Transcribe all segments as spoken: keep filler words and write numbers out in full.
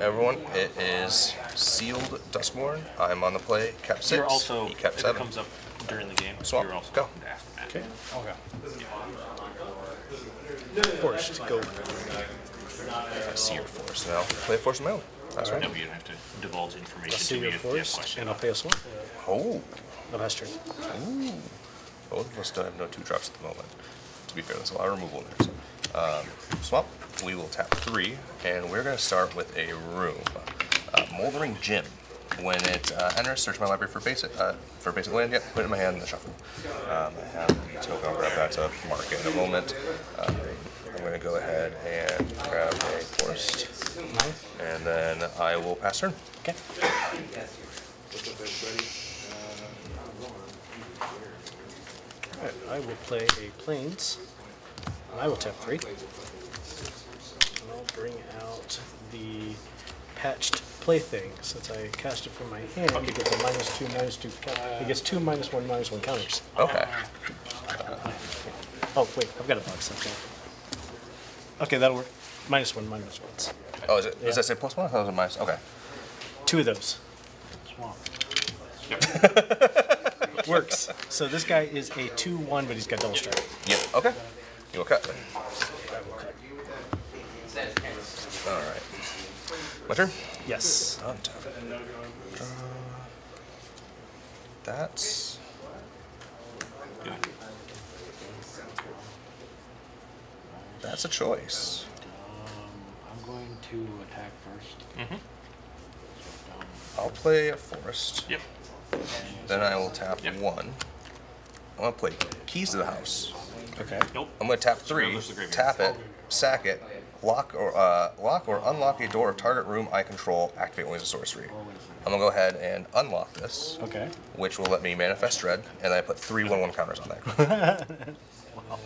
everyone, it is Sealed Duskmourn. I'm on the play, cap six. You're also, if it comes up during the game, so you're also go. Okay. Okay. Yeah. Forced, go. If I see your force now, play force mail. That's right. No, you don't have to divulge information. I'll see to your me force, and I'll pay us one. Oh. No bastard. Ooh. Both of us don't have no two drops at the moment. To be fair, there's a lot of removal in there. So. Um, swamp, we will tap three, and we're going to start with a room. Uh, Mouldering Gym. When it uh, enters, search my library for basic uh, for basic land. Yep, put it in my hand in the shuffle. Um, I have to go grab that to mark it in a moment. Um, I'm going to go ahead and grab a forest, and then I will pass turn. Okay. All right, I will play a plains. And I will tap three. And I'll bring out the Patched Plaything, since I cast it from my hand. Okay. It gets a minus two, minus two. It gets two minus one, minus one counters. Okay. Uh, oh wait, I've got a box. Okay. Okay, that'll work. Minus one, minus ones. Oh, is it? Yeah. Does that say plus one? I thought it was a minus. Okay. Two of those. Swamp. Yep. Works. So this guy is a two one, but he's got double strike. Yep. Okay. You will cut. All right. My turn? Yes. Dun, dun, dun. That's good. That's a choice. Um, I'm going to attack first. Mm-hmm. I'll play a forest. Yep. Then I will tap yep. one. I'm gonna play Keys to the House. Okay. Nope. I'm gonna tap three. Tap it. Sack it. Lock or uh, lock or unlock a door of target room I control. Activate Wings of Sorcery. I'm gonna go ahead and unlock this. Okay. Which will let me Manifest Dread, and I put three one one counters on that. Wow.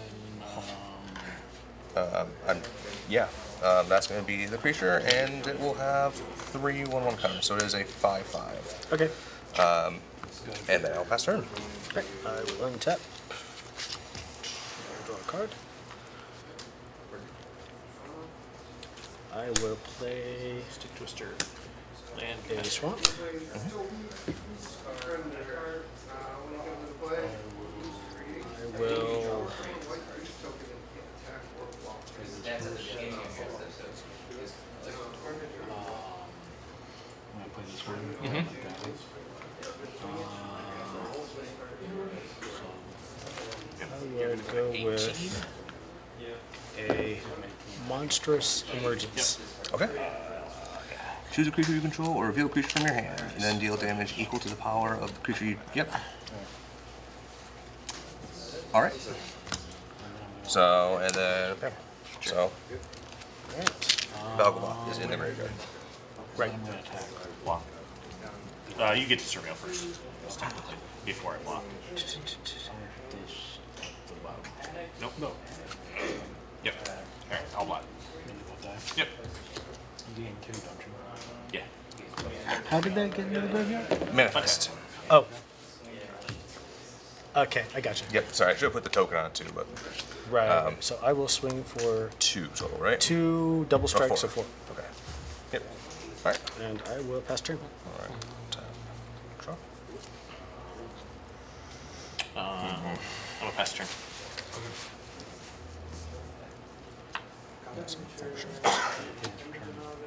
Um, I'm, yeah, um, that's going to be the creature, and it will have three one one counters, so it is a five five. Okay. Um, and then I'll pass turn. Okay. I will untap. Draw a card. I will play Stick Twister and a swamp. Mm-hmm. I will. That's at the beginning of the I'm going to play this one. Mm-hmm. uh, I will go with a Monstrous Emergence. Okay. Choose a creature you control or reveal a creature from your hand, and then deal damage equal to the power of the creature you... Yep. All right. So, and then... Okay. So, right. Valgavoth is in the graveyard. Right. I'm going to attack. Block. Uh, you get to surveil first, technically, before I block. Nope. No. Yep. All right, I'll block. Yep. You gain two, don't you? Yeah. How did that get into the graveyard? Manifest. Oh. Okay, I got you. Yep, sorry, I should have put the token on it too, but... Right, um, so I will swing for... Two total, right? Two double strikes, so four. Okay. Yep. All right. And I will pass turn. All right. Time. Draw. Uh, mm-hmm. I will pass turn.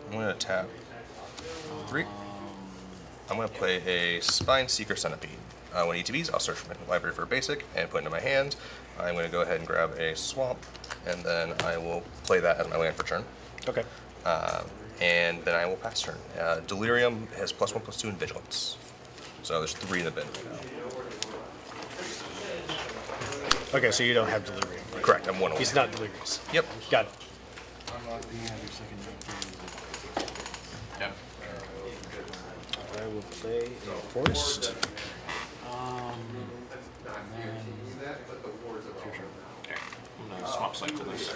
I'm going to tap three. I'm going to play a Spine Seeker Centipede. Uh, when E T Bs, I'll search from my library for a basic and put it into my hand. I'm going to go ahead and grab a swamp, and then I will play that as my land for turn. Okay. Um, and then I will pass turn. Uh, Delirium has plus one, plus two, and vigilance. So there's three in the bin right now. Okay, so you don't have Delirium. Right? Correct, I'm one away. He's not delirious. Yep. Got it. Yeah. I will play a forest.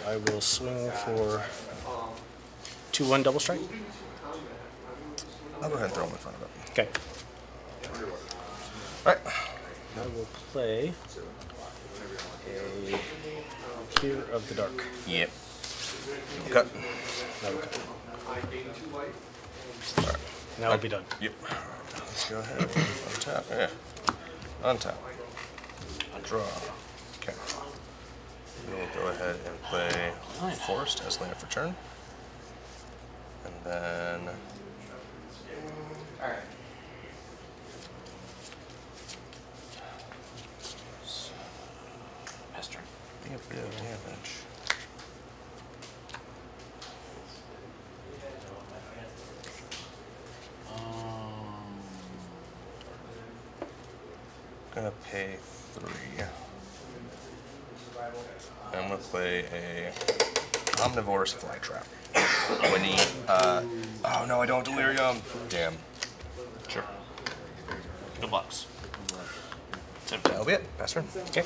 I will swing for two one double strike. I'll go ahead and throw him in front of it. Okay. Alright. I will play a Tear of the Dark. Yep. Cut. I will cut. All right. Now I'll be done. Yep. All right, now let's go ahead. Untap. Yeah. Untap. Draw. Okay. We'll go ahead and play Nine. Forest as land for turn. And then. All right. Master. I think I put it on damage. I'm gonna pay three. I'm gonna play a Omnivorous Flytrap. When he, uh, oh no, I don't delirium. Damn. Sure. Good box. That'll be it. Pass turn. Okay.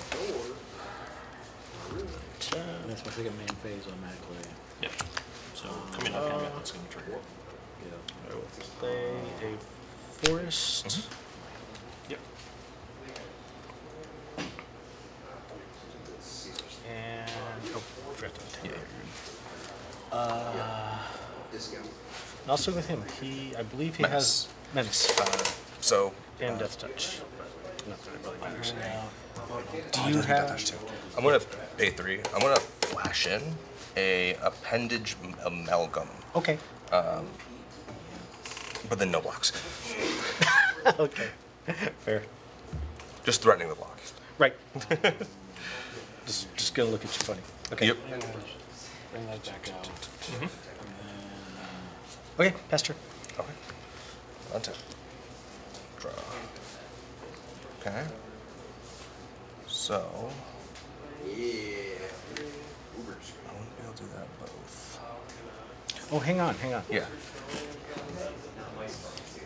That's my second main phase automatically. Yep. So come in. Okay, uh, that's gonna trigger. Yeah. I will play a forest. Mm-hmm. Uh, and also with him, he I believe he menace. has menace, uh, so and uh, death touch. Not that it really matters. Do you have? Death touch too. I'm gonna pay three. I'm gonna flash in a appendage amalgam. Okay. Um, but then no blocks. Okay. Fair. Just threatening the block. Right. just just gonna look at you funny. Okay. Yep. Bring that back out. Mm-hmm. And then... Okay, Pastor. Okay. Untap. Draw. Okay. So. Yeah. I wouldn't be able to do that both. Oh, hang on, hang on. Yeah.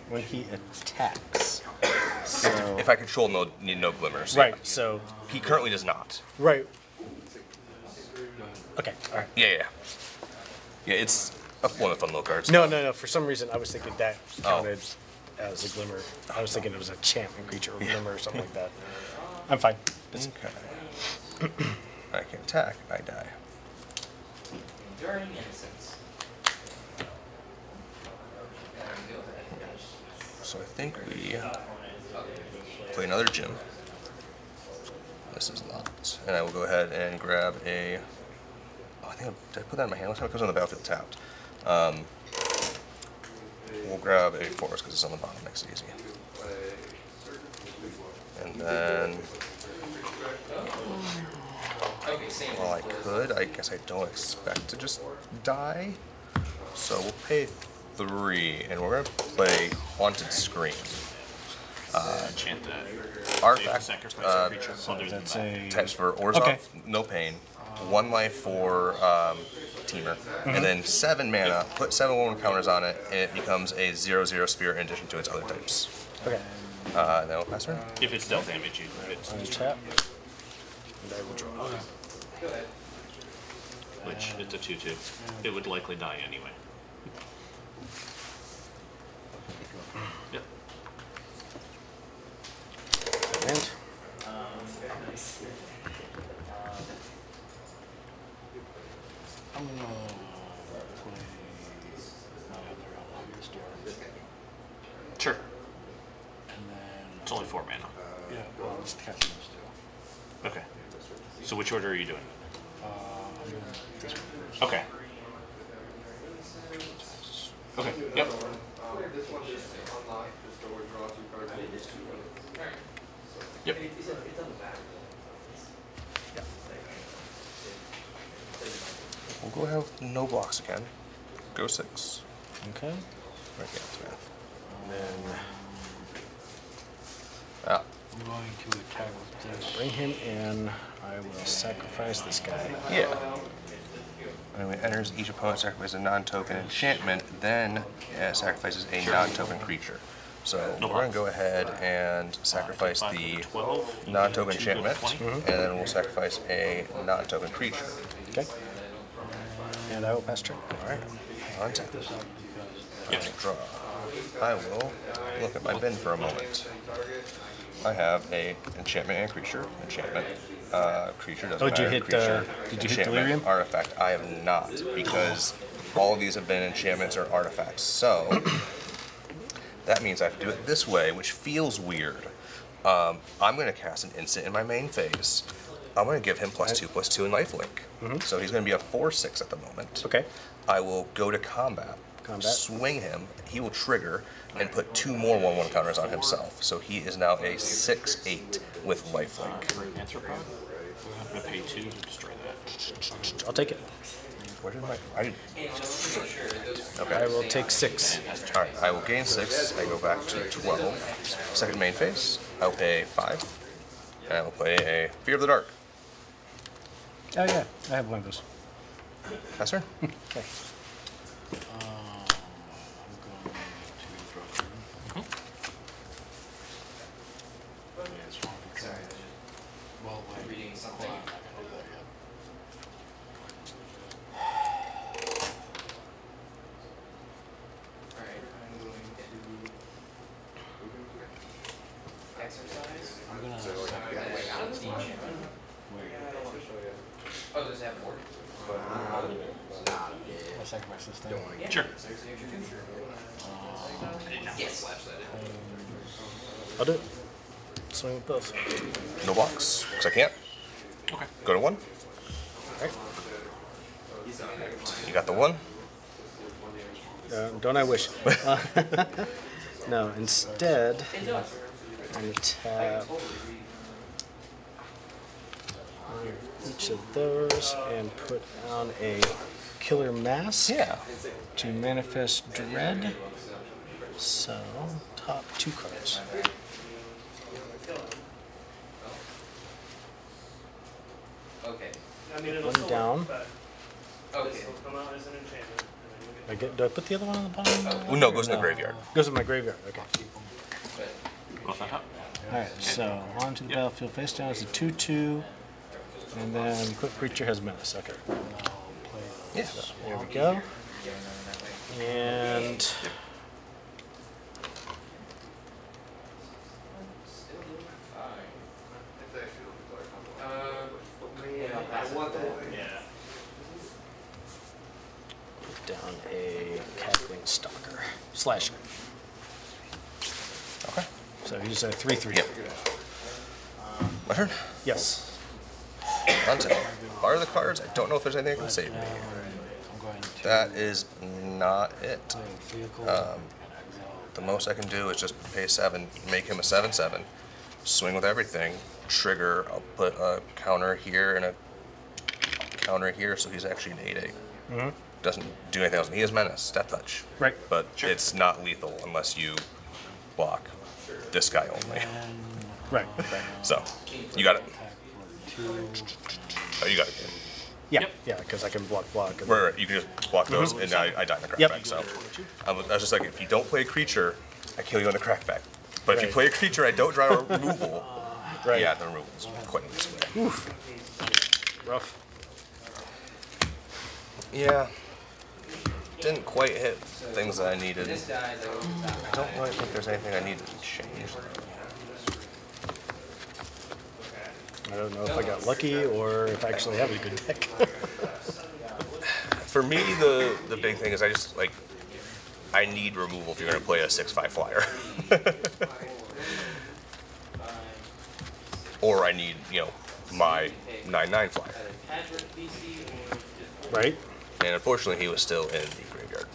When he attacks. So... If, if I control, no need no glimmers. Right. Yeah. So he currently does not. Right. Okay, all right. Yeah, yeah. Yeah, it's one of the fun little cards. No, no, no. For some reason, I was thinking that counted oh. as a glimmer. I was thinking it was a champion creature or glimmer or something like that. I'm fine. It's okay. I can attack. I die. Enduring innocence. So I think we play another gym. This is locked. And I will go ahead and grab a... Oh, I think I, did I put that in my hand last time? It comes on the battlefield tapped. Um, we'll grab a forest because it's on the bottom next to easy. And then... Well, I could. I guess I don't expect to just die. So we'll pay three. And we're going to play Haunted Scream. Uh, Chant that. Artifact. Uh, types for Orzhov. Okay. No pain. One life for um, Teamer, mm-hmm. and then seven mana. Put seven one counters on it, and it becomes a zero zero spear in addition to its other types. Okay. Uh, then we'll pass turn. If it's dealt damage, you it's untap. And I will draw. Okay. Which it's a two two. It would likely die anyway. Yep. And. I'm gonna play my other Outlander's Door. Sure. And then it's only four mana. Uh, yeah, well, it's catching those two. Okay. So which order are you doing? Uh, I'm doing this one first. Okay. Okay. Yep. Yep. We'll go ahead with no blocks again. Go six. Okay. Right, yeah, that's bad. And then... Ah. I'm going to attack with this. Bring him in. I will sacrifice this guy. Yeah. When it enters, each opponent sacrifices a non-token enchantment, then uh, sacrifices a non-token creature. So no we're going to go ahead and sacrifice uh, the non-token enchantment, mm-hmm. and then we'll sacrifice a non-token creature. Okay. And I will pass turn. All right. Untap. You have to draw. I will look at my bin for a moment. I have a enchantment and creature. Enchantment. Uh, creature doesn't oh, did matter. You hit, creature, uh, did you hit Delirium? Artifact. I have not, because all of these have been enchantments or artifacts. So that means I have to do it this way, which feels weird. Um, I'm going to cast an instant in my main phase. I'm going to give him plus two, plus two in lifelink. Mm -hmm. So he's going to be a four six at the moment. Okay. I will go to combat, combat, swing him. He will trigger and put two more one one counters on himself. So he is now a six eight with lifelink. I'm going to pay two to destroy that. I'll take it. Where did my... I, okay. I will take six. All right, I will gain six. I go back to twelve. Second main phase. I will pay five. And I will play a Fear of the Dark. Oh, yeah. I have one of those. Yes, sir. Okay. Um, I'm going to draw through. Yeah, it's wrong. Sorry. Well, I'm reading something. Sure. Yes. I'll do it. Swing with both. No blocks, because I can't. Okay. Go to one. All right. You got the one? Uh, don't I wish. uh, no, instead, I tap each of those and put on a Killer Mask, yeah, to Manifest Dread. So, top two cards. Okay. One down. Okay. I get, do I put the other one on the bottom? Oh, no, it goes no. in the graveyard. Goes in my graveyard, okay. Alright, so onto the yep. battlefield face down. It's a two two. And then equipped creature has menace. Okay. Yeah. So there we go. And put down a Cackling Stalker. Slasher. Okay. So he's a three three. Yep. My turn? Yes. Hunting. Are the cards? I don't know if there's anything that can save me. That is not it. Um, the most I can do is just pay seven, make him a seven seven, swing with everything, trigger, I'll put a counter here and a counter here, so he's actually an eight eight. Mm-hmm. Doesn't do anything else. He is menace, death touch. Right. But sure. It's not lethal unless you block this guy only. Right. So, you got it. Oh, you got it. Yeah, yep. Yeah, because I can block, block. And right, right, you can just block those, mm-hmm. and I, I die in the crackback. Yep. So I was just like, if you don't play a creature, I kill you in the crackback. But right. if you play a creature, I don't draw a removal. Right. Yeah, the removal is quite this way. Oof. Rough. Yeah. Didn't quite hit things that I needed. I don't really think there's anything I needed to change. I don't know if I got lucky or if I actually have a good deck. For me, the the big thing is I just like I need removal if you're going to play a six five flyer, or I need you know my nine nine flyer. Right. And unfortunately, he was still in the graveyard.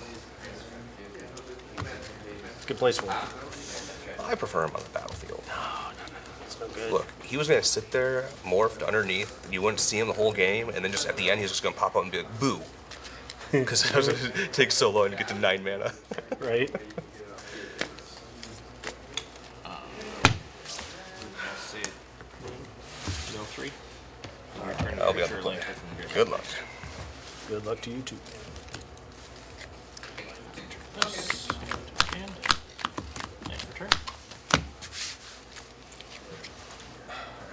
It's a good place for him. I prefer him on the battlefield. Good. Look, he was going to sit there, morphed underneath, and you wouldn't see him the whole game, and then just at the end, he's just going to pop up and be like, boo. Because it takes so long to get to nine mana. Right. um, let's see. No three. Right, I'll be on the play. Good luck. Good luck to you, too.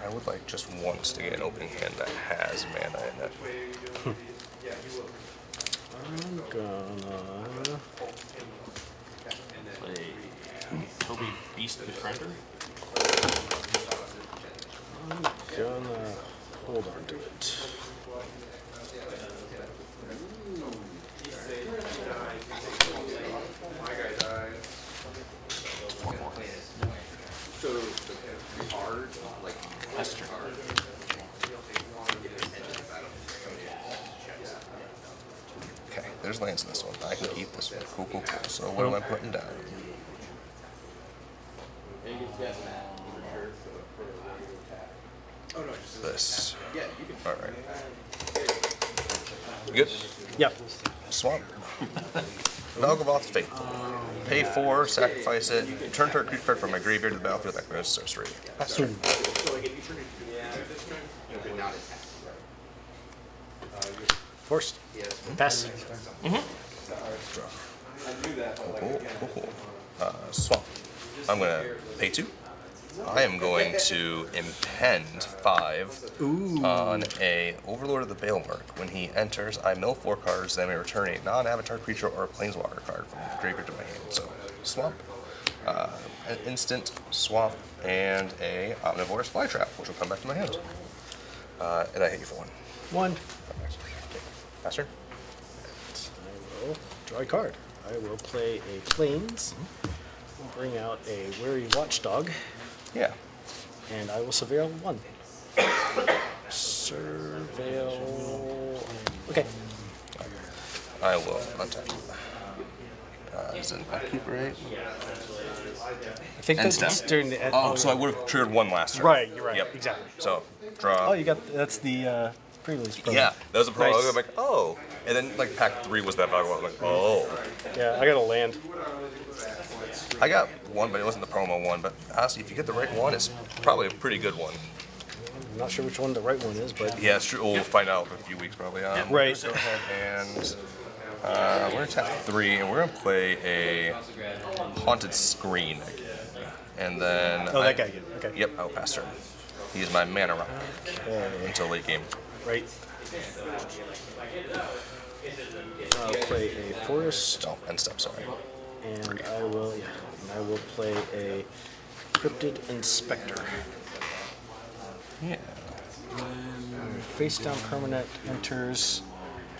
I would like just once to get an opening hand that has mana in it. Hmm. I'm gonna... Beast Confronter. I'm gonna hold on to it. One more. So the card, like Lester. Okay, there's lands in this one. I can eat this one. Cool, cool, cool. So what am I putting down? This. All right. Good? Yep. Swamp. Valgavoth's Faithful. Pay four, sacrifice it, return target creature card from my graveyard to the battlefield that grants sorcery. That's true. Forced. Pass. Mm-hmm. Draw. Uh, swamp. I'm going to pay two. I am going to impend five Ooh. on a Overlord of the Balemurk. When he enters, I mill four cards, then I return a non-avatar creature or a planeswalker card from the graveyard to my hand. So swamp, uh, an instant swamp, and a Omnivorous Flytrap, which will come back to my hand. Uh, and I hit you for one. One. Faster. I will draw a card. I will play a Plains. We'll bring out a Wary Watchdog. Yeah. And I will surveil one. Surveil. Okay. I will untap. Uh, is it recuperate? I think that's step. During the. Oh, oh, so yeah. I would have triggered one last turn. Right, you're right. Yep. Exactly. So, draw. Oh, you got. That's the uh, pre release promo. Yeah, that was a promo. Nice. I'm like, oh. And then, like, pack three was that. I was like, oh. Yeah, I got a land. I got one, but it wasn't the promo one. But honestly, if you get the right one, it's probably a pretty good one. I'm not sure which one the right one is, but yeah, it's true. We'll find out in a few weeks probably. Um, right. Go ahead and uh, we're gonna tap three, and we're gonna play a Haunted Scream, and then oh, I, that guy again. Okay. Yep, I'll pass turn. He's my mana rock okay. until late game. Right. I'll play a forest. Oh, end step. Sorry. And I will, yeah, and I will play a Cryptid Inspector. Yeah. And face down permanent enters,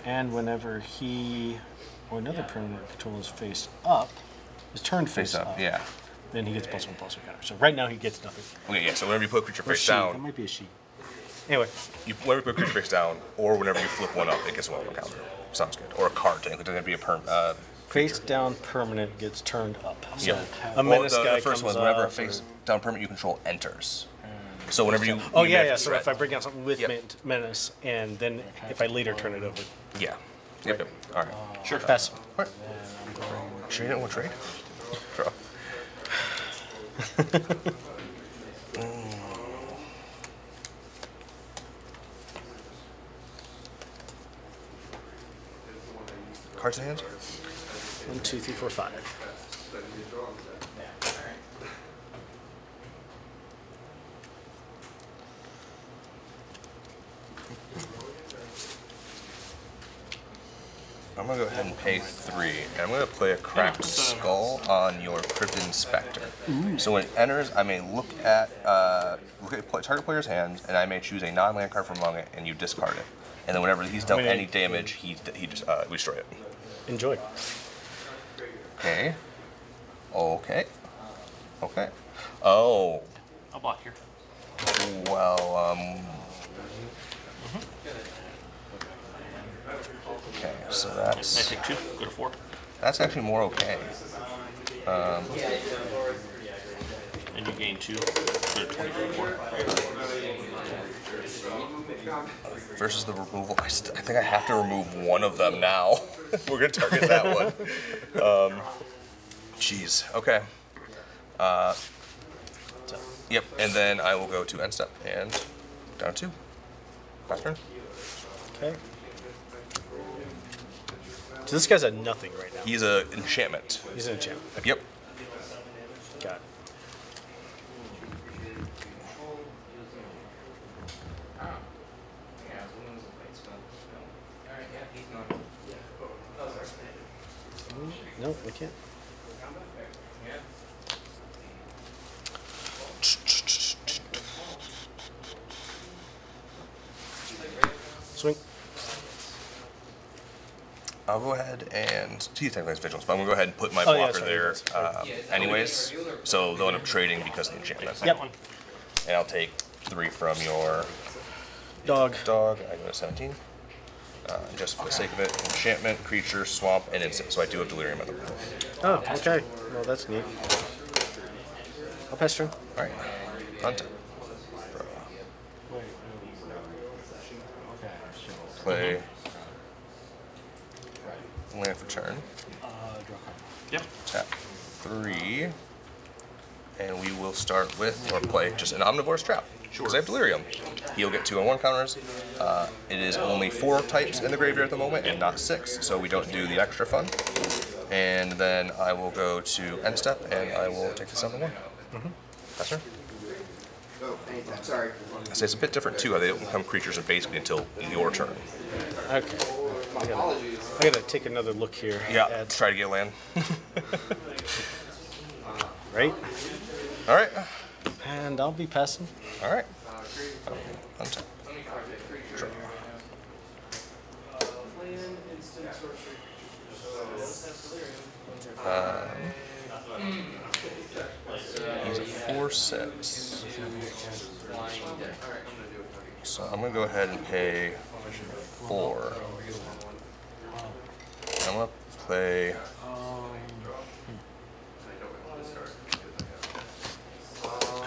and whenever he or another permanent control is face up, is turned face, face up, up. Yeah. Then he gets plus one plus one counter. So right now he gets nothing. Okay, yeah. So whenever you put a creature or face she, down, that might be a she. Anyway, you whenever you put a creature face down, or whenever you flip one up, it gets one counter. Sounds good. Or a card. Technically, doesn't have to be a perm. Uh, Face down permanent gets turned up. So yep. a menace well, the, guy the first comes one, whenever a face down permanent you control enters. Mm. So whenever you. Oh, you yeah, yeah. So if I bring out something with yep. menace, and then if I later turn it over. Yeah. Yep. Right. All right. Uh, sure. Pass. All right. Sure you didn't want to trade? Draw. mm. Cards in hand? One, two, three, four, five. I'm gonna go ahead and pay three, and I'm gonna play a Cracked Skull on your Cryptid Inspector. Ooh. So when it enters, I may look at uh, look at play, target player's hand, and I may choose a non-land card from among it, and you discard it. And then whenever he's dealt any damage, he he just uh, we destroy it. Enjoy. Okay. Okay. Okay. Oh. I'll block here. Well, um. Mm-hmm. Okay, so that's. I take two, go to four. That's actually more okay. Um, and you gain two, go to twenty-four. Versus the removal, I, st I think I have to remove one of them now. We're gonna target that one. Um, jeez. Okay. Uh, yep. And then I will go to end step and down two. Last turn. Okay. So this guy's at nothing right now. He's a enchantment. He's an enchantment. Okay. Yep. Got it. No, I can't. I'll go ahead and, he's technically his vigilance, but I'm gonna go ahead and put my oh, blocker yeah, there uh, yeah, anyways. So they'll end up trading because of the enchantment. Yep. And I'll take three from your dog. Dog, I go to seventeen. Uh, just for okay. the sake of it, enchantment, creature, swamp, and instant. So I do have delirium at the moment. Oh, okay. Well, that's neat. I'll pass through. All right. Hunt. Play. Land for turn. Yep. Tap three. And we will start with, or play, just an Omnivorous Trap. Because I have delirium. He'll get two on one counters. Uh, it is only four types in the graveyard at the moment and not six, so we don't do the extra fun. And then I will go to end step and I will take the seven one. Mm-hmm. That's her. So it's a bit different too, how they don't become creatures basically until your turn. Okay. I gotta, I gotta take another look here. Yeah, Dad. Try to get land. Right? All right. And I'll be passing. All right. Untap. Draw. Um, he's a four six. So I'm going to go ahead and pay four. I'm going to play...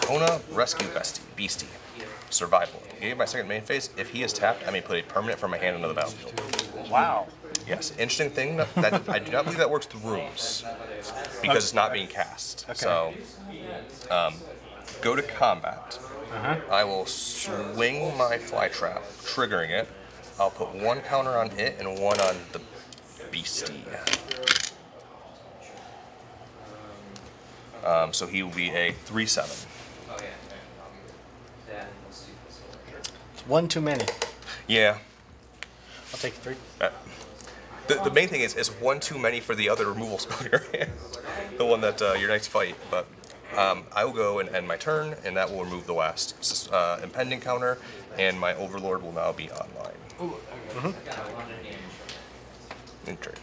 Kona Rescue Beastie. Beastie. Survival. Gave my second main phase. If he is tapped, I may put a permanent from my hand into the battlefield. Wow. Yes. Interesting thing that, that I do not believe that works through rooms because okay. it's not being cast. Okay. So, um, go to combat. Uh-huh. I will swing my flytrap, triggering it. I'll put one counter on it and one on the beastie. Um, so he will be a three seven. One too many. Yeah. I'll take three. Uh, the, the main thing is, it's one too many for the other removal spell in your hand. The one that uh, your next fight. But um, I will go and end my turn, and that will remove the last uh, impending counter, and my Overlord will now be online. Ooh, okay. Mm-hmm. Entry.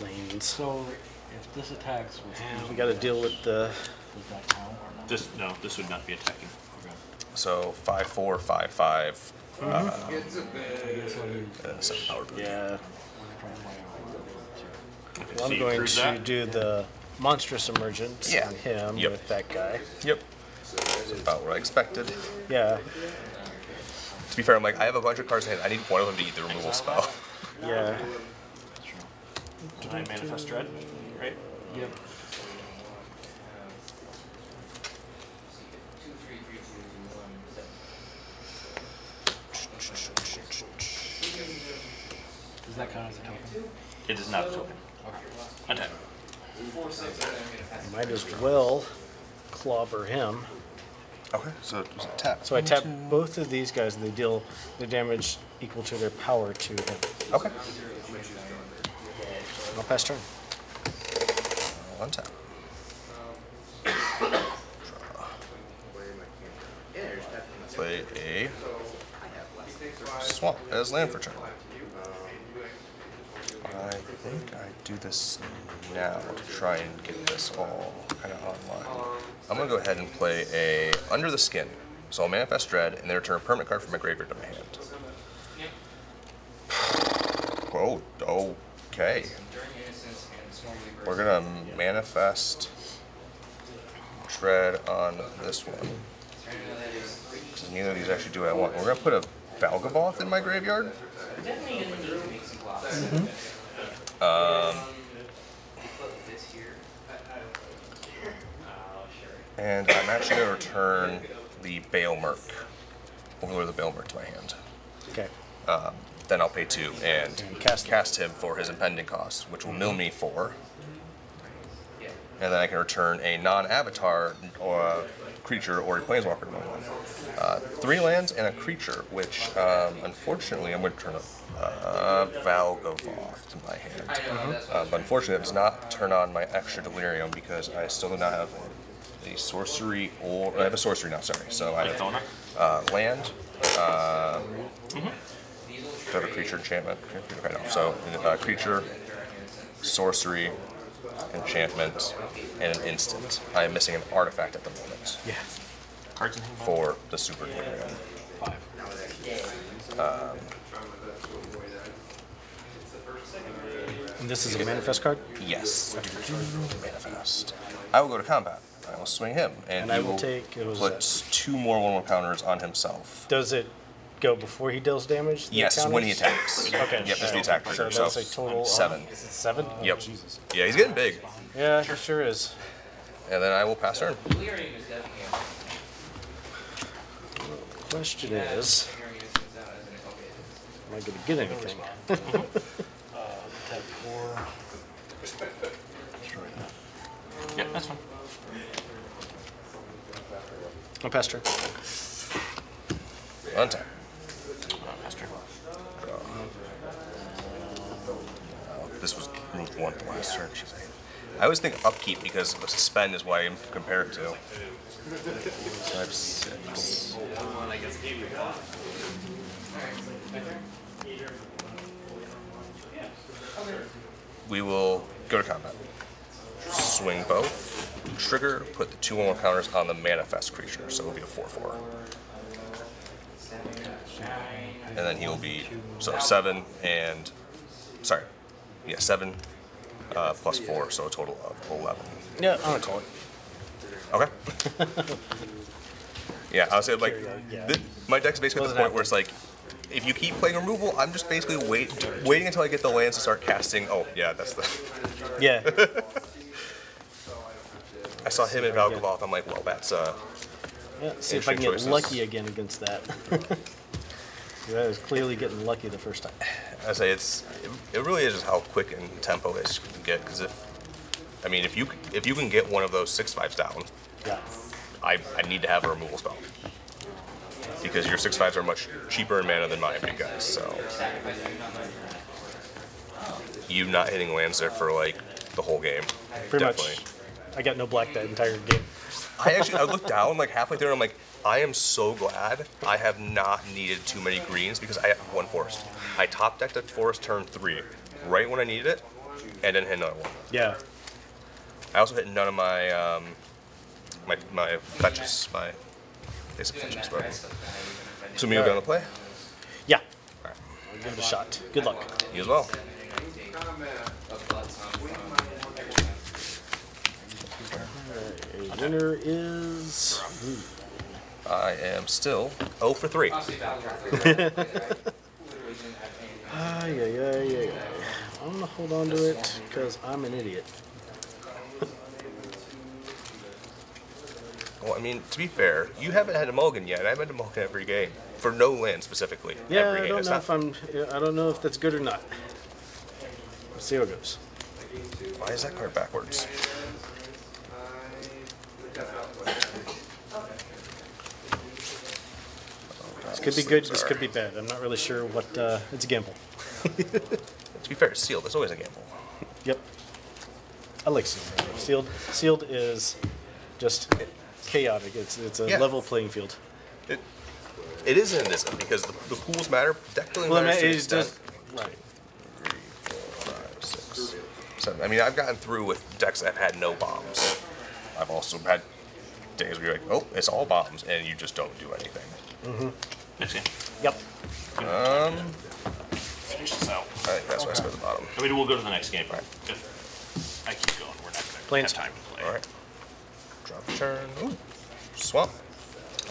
Lanes. So if this attacks, we got to deal with the. This no, this would not be attacking. Okay. So five four five five. Mm-hmm. uh, it's a bit. Uh, so power boot. Yeah. Okay, well, so I'm going to that. do the monstrous emergence yeah. on him yep. with that guy. Yep. That's about what I expected. Yeah. To be fair, I'm like I have a bunch of cards in hand. I need one of them to eat the removal spell. Yeah. Did I manifest dread? Right. Yep. Does that count as a token? It is not a token. Okay. Attack. Might as well clobber him. Okay, so it was a tap. So I tap both of these guys and they deal the damage equal to their power to him. Okay. I'll pass turn. Uh, one tap. Play a swamp as land for turn. I think I do this now to try and get this all kind of online. I'm going to go ahead and play a Under the Skin. So I'll manifest dread and then return a permanent card from my graveyard to my hand. Oh, oh. Okay. We're going to manifest Dread on this one. Because neither of these actually do what I want. We're going to put a Valgavoth in my graveyard. Mm-hmm. Um, and I'm actually going to return the Balemurk, Overlord of the Balemurk, to my hand. Okay. Um, Then I'll pay two and, and cast, cast him for his impending cost, which will mill me four. And then I can return a non-avatar or a creature or a planeswalker to my hand. Uh, three lands and a creature, which um, unfortunately I'm going to turn a uh, Valgavoth to my hand. Mm-hmm. uh, but unfortunately, that does not turn on my extra delirium because I still do not have a sorcery or I have a sorcery now. Sorry, so I have uh, land. uh, mm-hmm. Go to creature enchantment. Okay, no. So, uh, creature, sorcery, enchantment, and an instant. I am missing an artifact at the moment. Yeah. Cards in hand. For the super clear. Five. Um, and this is a manifest card? Yes. Manifest. I will go to combat. I will swing him. And, and I will, will take it was put that. two more one one counters on himself. Does it go before he deals damage? Yes, counters? when he attacks. Okay. Yep, it's the attack trigger. So that's so a total seven. Is it seven? Uh, yep. Jesus. Yeah, he's getting big. Yeah, sure. he sure is. And then I will pass turn. Well, the question is, am I going to get anything? uh, that poor... Yeah, that's fine. I'll pass turn. Untap. Pass turn. Draw. This was removed one from last turn. I always think upkeep because the suspend is what I'm compared to. So I have six. We will go to combat. Swing both, trigger, put the two one counters on the manifest creature, so it'll be a four four. And then he'll be, so seven and, sorry, yeah, seven uh, plus four, so a total of eleven. Yeah, I'm gonna call it. Okay. Yeah, I was saying, like, this, my deck's basically at the point where it's like, if you keep playing removal, I'm just basically wait, waiting until I get the lands to start casting. Oh, yeah, that's the. Yeah. I saw him at Valgavoth. I'm like, well, that's. Uh, yeah, see if I can get choices. lucky again against that. I was clearly getting lucky the first time. I say it's. It, it really is just how quick and tempo this can get. Because if, I mean, if you if you can get one of those six fives down, yeah. I I need to have a removal spell. Because your six fives are much cheaper in mana than mine, big guys. So you not hitting lands there for like the whole game. Pretty definitely. much. I got no black that entire game. I actually, I looked down like halfway through and I'm like, I am so glad I have not needed too many greens because I had one forest. I top decked a forest turn three, right when I needed it, and then hit another one. Yeah. I also hit none of my um, my my fetches, my basic fetches, whatever. So me, you gonna play? Yeah. All right. I'll give it a shot. Good luck. You as well. Winner is. I am still oh for three. Ay, ay, ay, ay. I'm gonna hold on to it because I'm an idiot. Well, I mean, to be fair, you haven't had a mulligan yet. I've had a mulligan every game for no land specifically. Yeah, every I game. don't it's know if I'm. I don't know if that's good or not. Let's see how it goes. Why is that card backwards? This could be good, this could be bad. I'm not really sure what, uh, it's a gamble. To be fair, it's sealed. It's always a gamble. Yep. I like sealed. Sealed, sealed is just chaotic. It's it's a yeah. level playing field. It, it is in this because the, the pools matter. Deck building well, matters. It is just, right. Three, four, five, six, seven. I mean, I've gotten through with decks that have had no bombs. I've also had days where you're like, oh, it's all bombs, and you just don't do anything. Mm-hmm. Next game. Yep. Um, Finish this out. I think that's okay. why I spent the bottom. I mean, we'll go to the next game. All right. If I keep going, we're not going to have time to play. All right. Drop turn. Ooh. Swamp.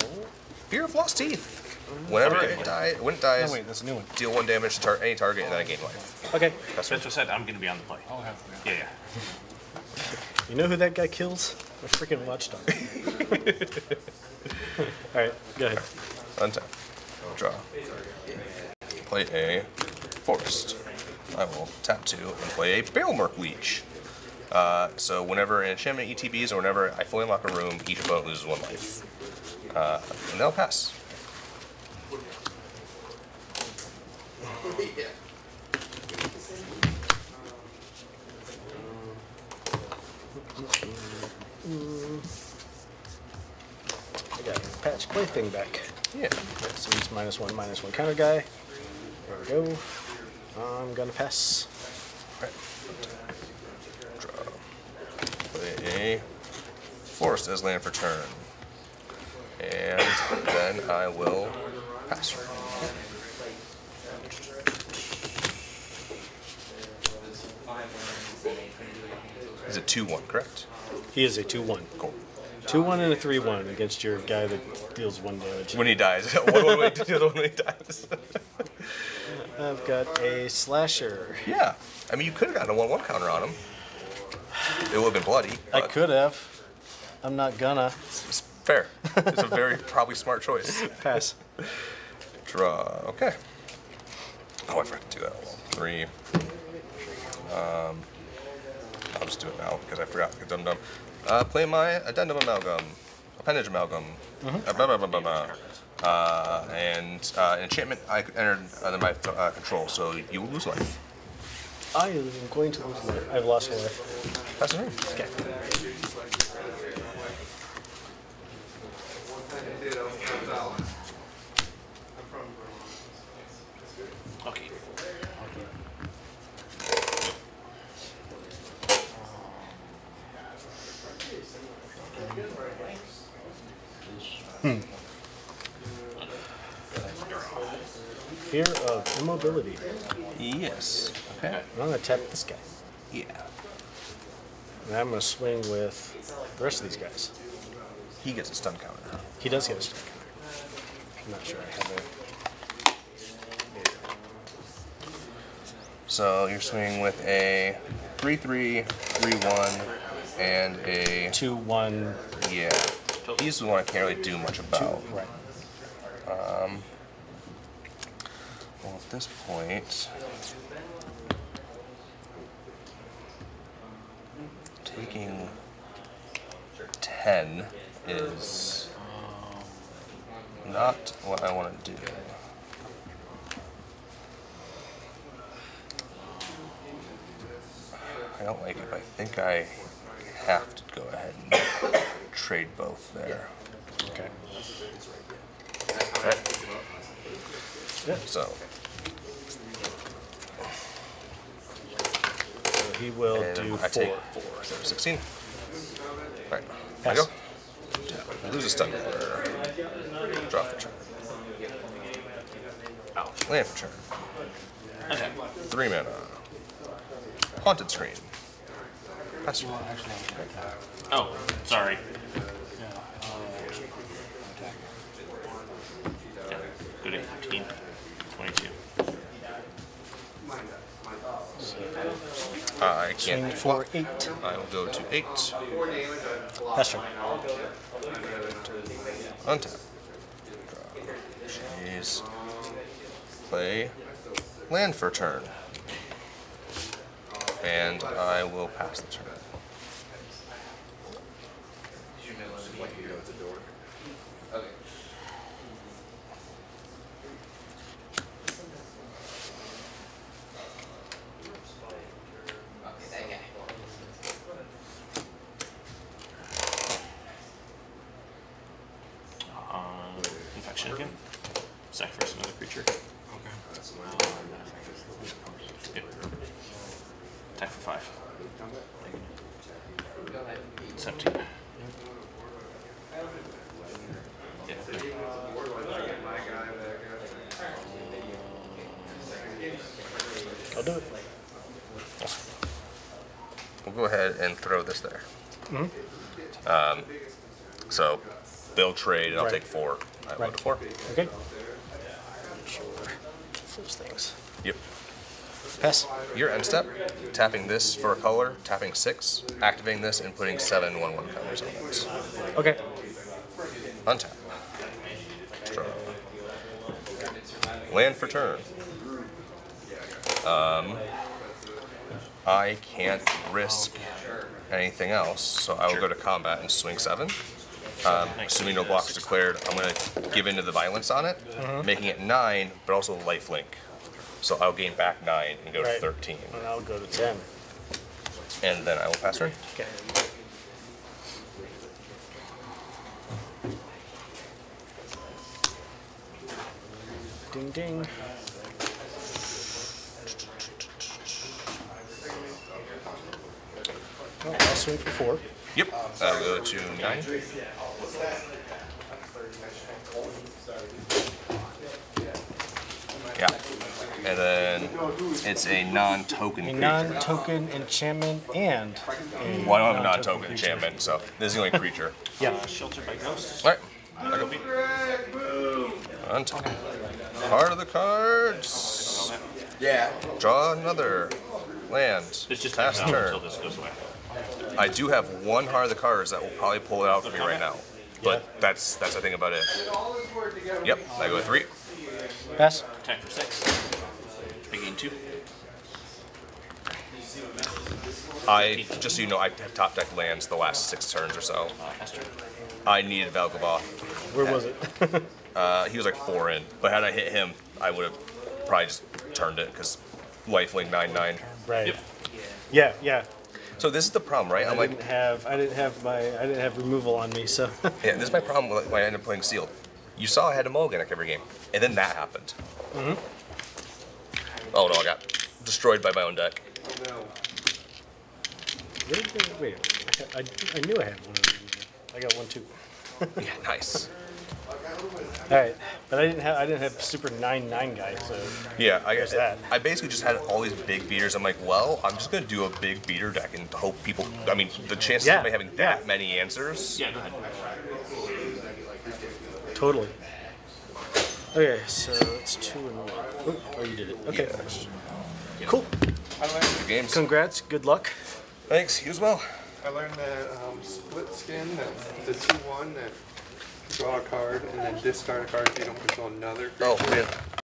Oh. Fear of Lost Teeth. Whenever it, die, when it dies, no, wait, that's a new one. Deal one damage to tar any target, and then I gain life. Okay. That's what I said. I'm going to be on the play. I'll have to. Yeah, yeah. You know who that guy kills? A freaking watchdog. All right, go ahead. Untap. Draw. Play a forest. I will tap two and play a Balemurk Leech. Uh, so whenever an enchantment E T Bs or whenever I fully unlock a room, each opponent loses one life. Uh, and that'll pass. I got Patched Plaything back. yeah, so he's minus one, minus one counter guy. There we go. I'm gonna pass. Alright. Draw. Play a forest as land for turn. And then I will pass her. Is it two one, correct? He is a two one. Cool. two one and a three one against your guy that deals one damage. When he dies. One way to deal when he dies. I've got a slasher. Yeah. I mean, you could have gotten a one one counter on him. It would have been bloody. I could have. I'm not gonna. It's fair. It's a very probably smart choice. Pass. Draw. Okay. Oh, I forgot to do that. Three. Um, I'll just do it now because I forgot to get dumb dumb. Uh, play my Addendum Amalgam, Appendage Amalgam, mm-hmm. uh, blah, blah, blah, blah, blah. Uh, and uh, an enchantment I entered under my uh, control, so you will lose life. I am going to lose life. I've lost life. That's right. Okay. Okay. Hmm. Fear of immobility. Yes. Okay. I'm gonna tap this guy. Yeah. And I'm gonna swing with the rest of these guys. He gets a stun counter. He does get a stun counter. I'm not sure I have a. Yeah. So you're swinging with a three three, three one. And a two one. Yeah. He's the one I can't really do much about. Two, right. Um, well, at this point, taking ten is not what I want to do. I don't like it, but I think I have to go ahead and trade both there. Okay. Right. Yeah. So. so he will and do I four. Take four. So sixteen. All right. I go. Yeah. Lose a stun or draw for turn. Ouch. Land for turn. Okay. Three mana. Haunted Scream. That's well, actually, oh, sorry. Yeah, good at fifteen, twenty-two. So, uh, I can't for eight. I will go to eight. That's right. Untap. Jeez. Play land for turn. And I will pass the turn. Trade and I'll right. take four. I right. to four. Okay. Sure. Those things. Yep. Pass. Your end step. Tapping this for a color. Tapping six. Activating this and putting seven one one counters on this. Okay. Untap. Draw. Land for turn. Um. I can't risk anything else, so I will sure. go to combat and swing seven. Um, assuming no block is declared, I'm going to give in to the violence on it, mm-hmm. making it nine, but also lifelink. So I'll gain back nine and go right. to thirteen. And I'll go to ten. And then I will pass turn. Okay. ding, ding. Oh, I'll swing for four. Yep. I'll go to nine. Yeah. And then it's a non-token creature. A non-token enchantment and a Well, I don't have a non-token non enchantment, creature. So this is the only creature. Yeah. Uh, sheltered by ghosts. All right. There go. Non-token. Part of the cards. Yeah. Draw another land. It's just past turn. Until this goes away. I do have one heart of the cards that will probably pull it out for me right now. But yeah. that's that's I think about it. Yep, I go three. Pass. Attack for six. Begin two. I just so you know, I have top deck lands the last six turns or so. I needed Valgavoth. Where was it? uh, he was like four in, but had I hit him, I would have probably just turned it because lifelink nine nine. Right. Yep. Yeah. Yeah. So this is the problem, right? I I'm didn't like, have I didn't have my I didn't have removal on me, so yeah. This is my problem with why I ended up playing sealed. You saw I had a mulligan like every game, and then that happened. Mm-hmm. Oh no, I got destroyed by my own deck. Oh, no. Wait, wait, I, I knew I had one. I got one too. Yeah, nice. All right, but I didn't have I didn't have super nine nine guy, so yeah, I guess that I basically just had all these big beaters. I'm like, well, I'm just gonna do a big beater deck and hope people. I mean, the chances yeah. of me having that yeah. many answers. Yeah, go ahead. Totally. Okay, so it's two and one. Ooh, oh, you did it. Okay. Yeah. Cool. I learned the games. Congrats. Good luck. Thanks. You as well. I learned that um, split skin, that the two one that. Draw a card and then discard a card if you don't control another creature. Oh, yeah.